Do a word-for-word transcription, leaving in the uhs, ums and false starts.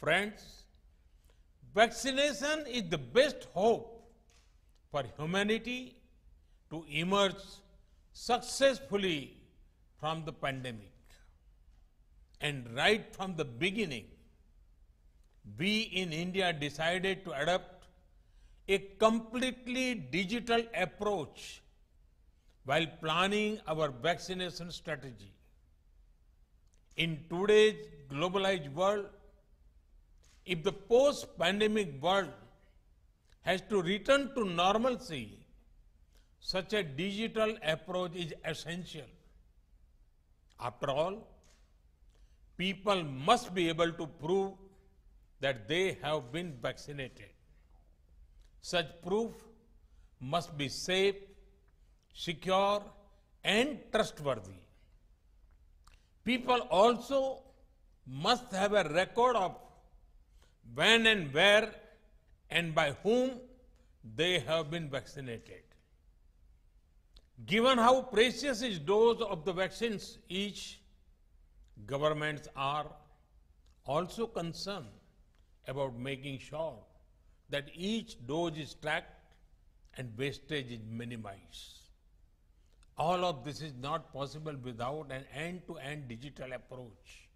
Friends, vaccination is the best hope for humanity to emerge successfully from the pandemic. And right from the beginning, we in India decided to adopt a completely digital approach while planning our vaccination strategy. In today's globalized world, if the post-pandemic world has to return to normalcy, such a digital approach is essential. After all, people must be able to prove that they have been vaccinated. Such proof must be safe, secure, and trustworthy. People also must have a record of when and where and by whom they have been vaccinated. Given how precious each dose of the vaccines each, governments are also concerned about making sure that each dose is tracked and wastage is minimized. All of this is not possible without an end-to-end digital approach.